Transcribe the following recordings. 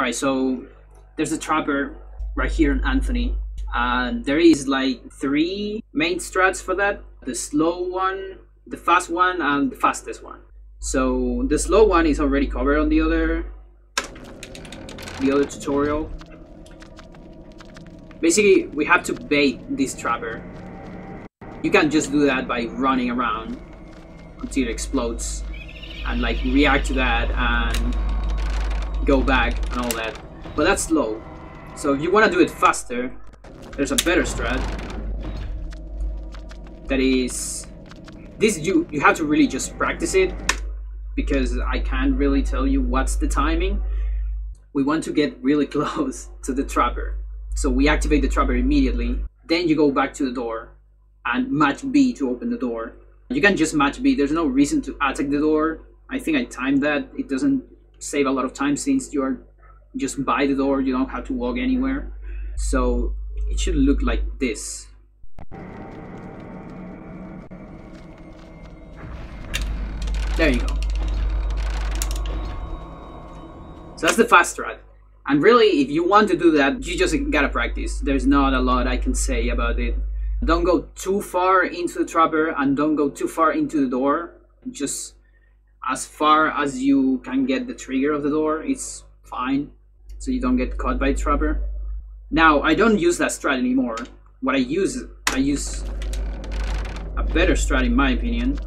All right, so there's a trapper right here in Anthony, and there is like three main strats for that: the slow one, the fast one, and the fastest one. So the slow one is already covered on the other tutorial. Basically, we have to bait this trapper. You can just do that by running around until it explodes and like react to that and go back and all that, but that's slow. So if you want to do it faster, there's a better strat that is this. You have to really just practice it, because I can't really tell you what's the timing. We want to get really close to the trapper, so we activate the trapper immediately, then you go back to the door and match B to open the door. You can just match B, there's no reason to attack the door. I think I timed that. It doesn't save a lot of time since you are just by the door, you don't have to walk anywhere. So it should look like this. There you go. So that's the fast strat. And really, if you want to do that, you just gotta practice. There's not a lot I can say about it. Don't go too far into the trapper and don't go too far into the door. Just as far as you can get the trigger of the door, it's fine, so you don't get caught by a trapper. Now, I don't use that strat anymore. What I use a better strat in my opinion.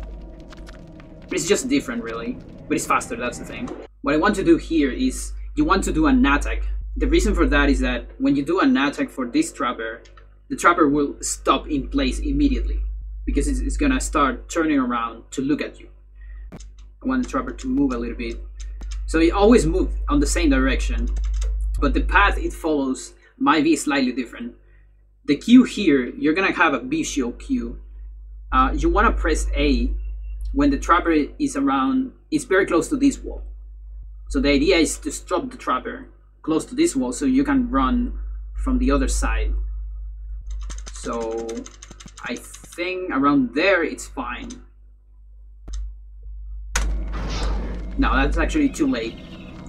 It's just different really, but it's faster, that's the thing. What I want to do here is, you want to do an attack. The reason for that is that when you do an attack for this trapper, the trapper will stop in place immediately, because it's gonna start turning around to look at you. I want the trapper to move a little bit. So it always moves on the same direction, but the path it follows might be slightly different. The Q here, you're gonna have a visual Q. You wanna press A when the trapper is around, it's very close to this wall. So the idea is to stop the trapper close to this wall so you can run from the other side. So I think around there it's fine. No, that's actually too late.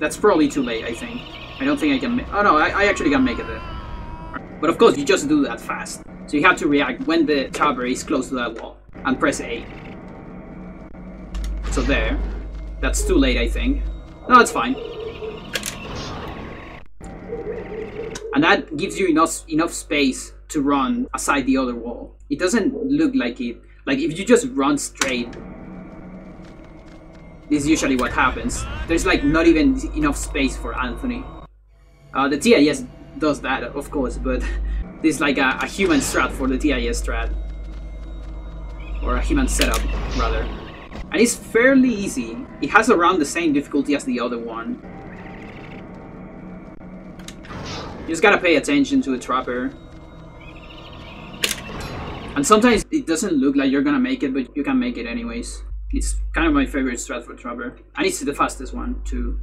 That's probably too late, I think. I don't think I can make... Oh no, I actually can make it there. But of course, you just do that fast. So you have to react when the trapper is close to that wall and press A. So there. That's too late, I think. No, it's fine. And that gives you enough space to run aside the other wall. It doesn't look like it. Like if you just run straight, this is usually what happens. There's like not even enough space for Anthony. The TIS does that, of course, but this is like a human strat for the TIS strat. Or a human setup, rather. And it's fairly easy. It has around the same difficulty as the other one. You just gotta pay attention to the trapper. And sometimes it doesn't look like you're gonna make it, but you can make it anyways. It's kind of my favorite strat for trapper. And it's the fastest one too.